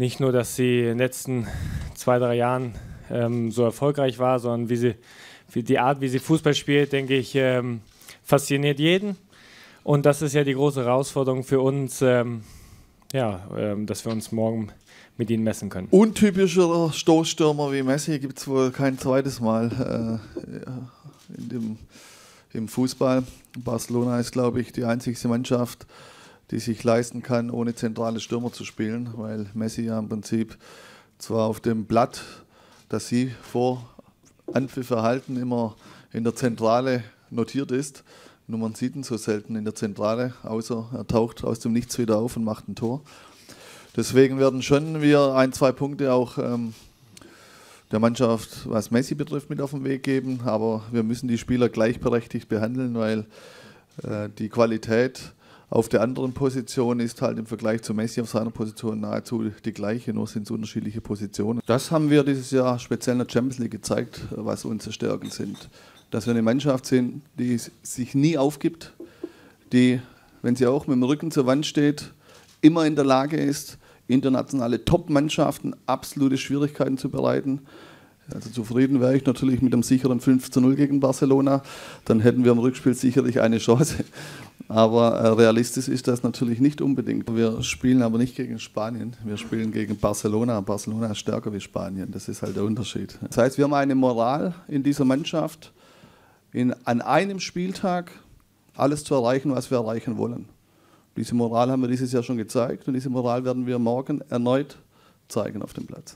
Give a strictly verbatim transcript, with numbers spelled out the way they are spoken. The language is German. nicht nur, dass sie in den letzten zwei, drei Jahren ähm, so erfolgreich war, sondern wie sie, wie die Art, wie sie Fußball spielt, denke ich, ähm, fasziniert jeden. Und das ist ja die große Herausforderung für uns, ähm, ja, ähm, dass wir uns morgen mit ihnen messen können. Untypischer Stoßstürmer wie Messi gibt es wohl kein zweites Mal äh, in dem, im Fußball. Barcelona ist, glaube ich, die einzigste Mannschaft, die sich leisten kann, ohne zentrale Stürmer zu spielen, weil Messi ja im Prinzip zwar auf dem Blatt, das sie vor Anpfiff erhalten, immer in der Zentrale notiert ist. Nur man sieht ihn so selten in der Zentrale, außer er taucht aus dem Nichts wieder auf und macht ein Tor. Deswegen werden schon wir ein, zwei Punkte auch ähm, der Mannschaft, was Messi betrifft, mit auf den Weg geben. Aber wir müssen die Spieler gleichberechtigt behandeln, weil äh, die Qualität auf der anderen Position ist halt im Vergleich zu Messi auf seiner Position nahezu die gleiche, nur sind es unterschiedliche Positionen. Das haben wir dieses Jahr speziell in der Champions League gezeigt, was unsere Stärken sind. Dass wir eine Mannschaft sind, die sich nie aufgibt, die, wenn sie auch mit dem Rücken zur Wand steht, immer in der Lage ist, internationale Top-Mannschaften absolute Schwierigkeiten zu bereiten. Also zufrieden wäre ich natürlich mit einem sicheren fünf zu null gegen Barcelona. Dann hätten wir im Rückspiel sicherlich eine Chance. Aber realistisch ist das natürlich nicht unbedingt. Wir spielen aber nicht gegen Spanien, wir spielen gegen Barcelona. Barcelona ist stärker wie Spanien, das ist halt der Unterschied. Das heißt, wir haben eine Moral in dieser Mannschaft, in, an einem Spieltag alles zu erreichen, was wir erreichen wollen. Diese Moral haben wir dieses Jahr schon gezeigt und diese Moral werden wir morgen erneut zeigen auf dem Platz.